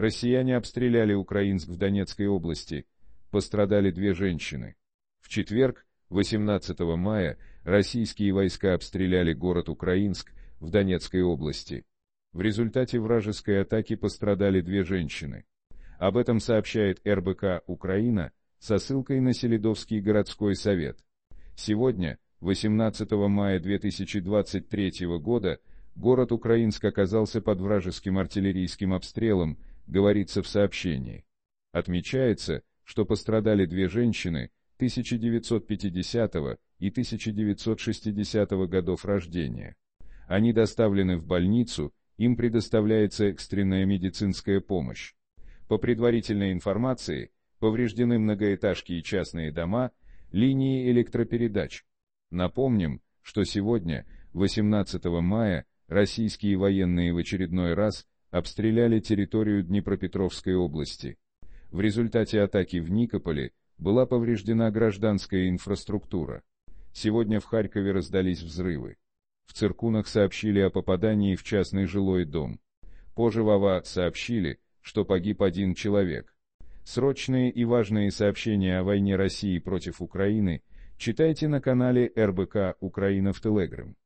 Россияне обстреляли Украинск в Донецкой области. Пострадали 2 женщины. В четверг, 18 мая, российские войска обстреляли город Украинск в Донецкой области. В результате вражеской атаки пострадали 2 женщины. Об этом сообщает РБК-Украина со ссылкой на Селидовский городской совет. Сегодня, 18 мая 2023 года, город Украинск оказался под вражеским артиллерийским обстрелом, говорится в сообщении. Отмечается, что пострадали 2 женщины 1950 и 1960 годов рождения. Они доставлены в больницу, им предоставляется экстренная медицинская помощь. По предварительной информации, повреждены многоэтажки и частные дома, линии электропередач. Напомним, что сегодня, 18 мая, российские военные в очередной раз обстреляли территорию Днепропетровской области. В результате атаки в Никополе была повреждена гражданская инфраструктура. Сегодня в Харькове раздались взрывы. В Циркунах сообщили о попадании в частный жилой дом. Позже в ОВА сообщили, что погиб 1 человек. Срочные и важные сообщения о войне России против Украины читайте на канале РБК Украина в Телеграм.